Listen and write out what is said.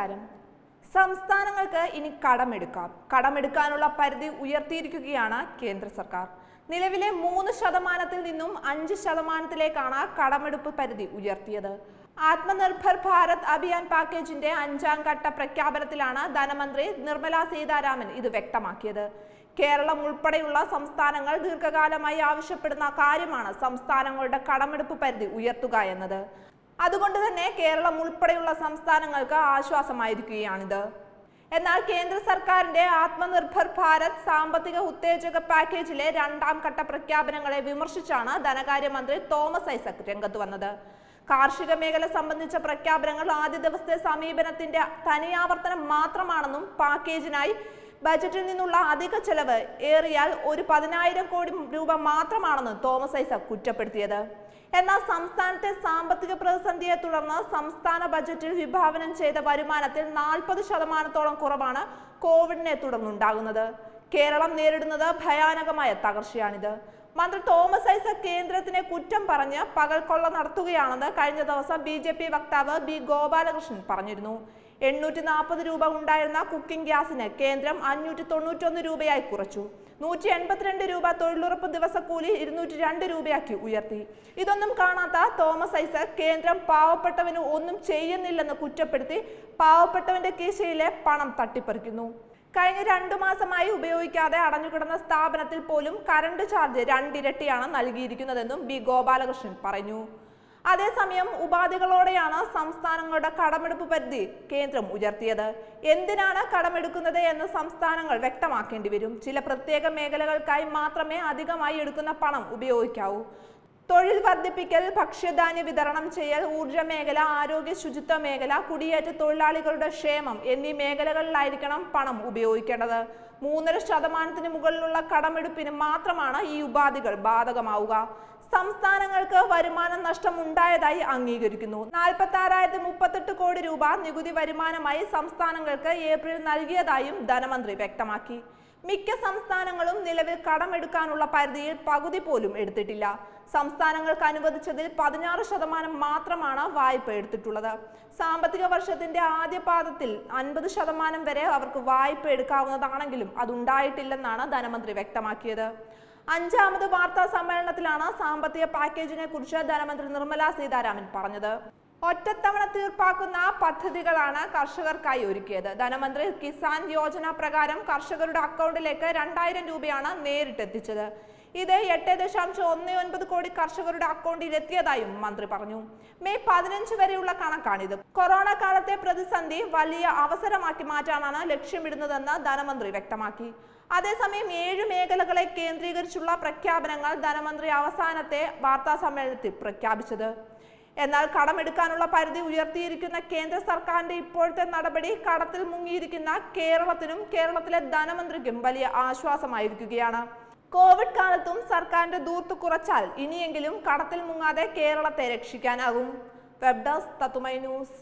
നമസ്കാരം. സംസ്ഥാനങ്ങൾക്ക് ഇനി കടമെടുക്കാം. കടമെടുക്കാനുള്ള പരിധി ഉയർത്തിയിരിക്കുകയാണ് കേന്ദ്ര സർക്കാർ. നിലവിലെ 3% നിന്നും 5%-ലേക്കാണ് കടമെടുപ്പ് പരിധി ഉയർത്തിയത്. ആത്മനിർഭർ ഭാരത് അഭിയാൻ പാക്കേജിന്റെ 5ാം ഘട്ട പ്രഖ്യാപനത്തിലാണ് ധനമന്ത്രി നിർമ്മല സീതാരാമൻ ഇത് വ്യക്തമാക്കിയത്. കേരളം ഉൾപ്പെടെയുള്ള സംസ്ഥാനങ്ങൾ ദീർഘകാലമായി ആവശ്യപ്പെടുന്ന കാര്യമാണ് സംസ്ഥാനങ്ങളുടെ കടമെടുപ്പ് പരിധി ഉയർത്തുക എന്നത്. അതുകൊണ്ട് തന്നെ കേരളം ഉൾപ്പെടെയുള്ള സംസ്ഥാനങ്ങൾക്ക് ആശ്വാസമായിരിക്കുകയാണിത്. എന്നാൽ കേന്ദ്ര സർക്കാരിന്റെ ആത്മനിർഭർ ഭാരത് സാമ്പത്തിക ഉത്തേജക പാക്കേജിലെ 2ാം ഘട്ട പ്രഖ്യാപനങ്ങളെ വിമർശിച്ചാണ് ധനകാര്യമന്ത്രി തോമസ് ഐസക് രംഗത്ത് വന്നത്. കാർഷിക മേഖല സംബന്ധിച്ച പ്രഖ്യാപനങ്ങൾ ആദ്യ ദിവസത്തെ സമീപനത്തിന്റെ തനിയാവർത്തനം മാത്രമാണെന്നും പാക്കേജിനായി ബജറ്റിൽ നിന്നുള്ള അധിക ചെലവ് ഏറിയാൽ ഒരു 10,000 കോടി രൂപ മാത്രമാണെന്ന് തോമസ് ഐസക് കുറ്റപ്പെടുത്തിയത്. എന്നാൽ സംസ്ഥാനത്തെ സാമ്പത്തിക പ്രതിസന്ധിയെ തുടർന്ന് സംസ്ഥാന ബജറ്റിൽ വിഭാവനം ചെയ്ത വരുമാനത്തിൽ 40%-ഓളം കുറവാണ് കോവിഡിനെ തുടർന്നുണ്ടാകുന്നത്. കേരളം നേരിടുന്നത് ഭയാനകമായ തകർച്ചയാണിത്. മന്ത്രി തോമസ് ഐസക് കേന്ദ്രത്തിനെ കുറ്റം പറഞ്ഞ് പകൽക്കൊള്ള നടത്തുകയാണെന്ന് കഴിഞ്ഞ ദിവസം BJP വക്താവ് B. ഗോപാലകൃഷ്ണൻ പറഞ്ഞിരുന്നു. 840 രൂപ ഉണ്ടായിരുന്ന കുക്കിംഗ് ഗ്യാസിന് കേന്ദ്രം 591 രൂപയായി കുറച്ചു. 182 രൂപ തൊഴിലുറപ്പ് ദിവസക്കൂലി 202 രൂപയാക്കി ഉയർത്തി. ഇതൊന്നും കാണാത്ത തോമസ് ഐസക് കേന്ദ്രം പാവപ്പെട്ടവന് ഒന്നും ചെയ്യുന്നില്ലെന്ന് കുറ്റപ്പെടുത്തി പാവപ്പെട്ടവന്റെ കീശയിലെ പണം തട്ടിപ്പറിക്കുന്നു. കഴിഞ്ഞ 2 മാസമായി ഉപയോഗിക്കാതെ അടഞ്ഞുകിടന്ന സ്ഥാപനത്തിൽ പോലും കറണ്ട് ചാർജ് 2 ഇരട്ടിയാണ് നൽകിയിരിക്കുന്നതെന്നും B. ഗോപാലകൃഷ്ണൻ പറഞ്ഞു. അതേസമയം ഉപാധികളോടെയാണ് സംസ്ഥാനങ്ങളുടെ കടമെടുപ്പ് പരിധി കേന്ദ്രം ഉയർത്തിയത്. എന്തിനാണ് കടമെടുക്കുന്നത് എന്ന് സംസ്ഥാനങ്ങൾ വ്യക്തമാക്കേണ്ടി വരും. ചില പ്രത്യേക മേഖലകൾക്കായി മാത്രമേ അധികമായി എടുക്കുന്ന പണം ഉപയോഗിക്കാവൂ. തൊഴിൽ വർദ്ധിപ്പിക്കൽ, ഭക്ഷ്യധാന്യ വിതരണം ചെയ്യൽ, ഊർജ മേഖല, ആരോഗ്യ ശുചിത്വ മേഖല, കുടിയേറ്റ തൊഴിലാളികളുടെ ക്ഷേമം എന്നീ മേഖലകളിലായിരിക്കണം പണം ഉപയോഗിക്കേണ്ടത്. 3.5%-ന് മുകളിലുള്ള കടമെടുപ്പിന് മാത്രമാണ് ഈ ഉപാധികൾ ബാധകമാവുക. സംസ്ഥാനങ്ങൾക്ക് വരുമാന നഷ്ടം ഉണ്ടായതായി അംഗീകരിക്കുന്നു. 46,038 കോടി രൂപ നികുതി വരുമാനമായി സംസ്ഥാനങ്ങൾക്ക് ഏപ്രിൽ നൽകിയതായും ധനമന്ത്രി വ്യക്തമാക്കി. മിക്ക സംസ്ഥാനങ്ങളും നിലവിൽ കടമെടുക്കാനുള്ള പരിധിയിൽ പകുതി പോലും എടുത്തിട്ടില്ല. സംസ്ഥാനങ്ങൾക്ക് അനുവദിച്ചതിൽ 16% മാത്രമാണ് വായ്പ എടുത്തിട്ടുള്ളത്. സാമ്പത്തിക വർഷത്തിന്റെ ആദ്യ പാദത്തിൽ 50% വരെ അവർക്ക് വായ്പ എടുക്കാവുന്നതാണെങ്കിലും അതുണ്ടായിട്ടില്ലെന്നാണ് ധനമന്ത്രി വ്യക്തമാക്കിയത്. 5ാമത് വാർത്താ സമ്മേളനത്തിലാണ് സാമ്പത്തിക പാക്കേജിനെ കുറിച്ച് ധനമന്ത്രി നിർമ്മല സീതാരാമൻ പറഞ്ഞത്. ഒറ്റത്തവണ തീർപ്പാക്കുന്ന പദ്ധതികളാണ് കർഷകർക്കായി ഒരുക്കിയത്. ധനമന്ത്രി കിസാൻ യോജന പ്രകാരം കർഷകരുടെ അക്കൗണ്ടിലേക്ക് 2,000 രൂപയാണ് നേരിട്ട് എത്തിച്ചത്. ഇത് 8.19 കോടി കർഷകരുടെ അക്കൗണ്ടിൽ എത്തിയതായും മന്ത്രി പറഞ്ഞു. May 15 വരെയുള്ള കണക്കാണിത്. കൊറോണ കാലത്തെ പ്രതിസന്ധി വലിയ അവസരമാക്കി മാറ്റാനാണ് ലക്ഷ്യമിടുന്നതെന്ന് ധനമന്ത്രി വ്യക്തമാക്കി. അതേസമയം 7 മേഖലകളെ കേന്ദ്രീകരിച്ചുള്ള പ്രഖ്യാപനങ്ങൾ ധനമന്ത്രി അവസാനത്തെ വാർത്താ സമ്മേളനത്തിൽ പ്രഖ്യാപിച്ചത്. എന്നാൽ കടമെടുക്കാനുള്ള പരിധി ഉയർത്തിയിരിക്കുന്ന കേന്ദ്ര സർക്കാരിന്റെ ഇപ്പോഴത്തെ നടപടി കടത്തിൽ മുങ്ങിയിരിക്കുന്ന കേരളത്തിനും കേരളത്തിലെ ധനമന്ത്രിക്കും വലിയ ആശ്വാസമായിരിക്കുകയാണ്. കോവിഡ് കാലത്തും സർക്കാരിന്റെ ദൂർത്ത് കുറച്ചാൽ ഇനിയെങ്കിലും കടത്തിൽ മുങ്ങാതെ കേരളത്തെ രക്ഷിക്കാനാകും. Web desk Tatwamayi news.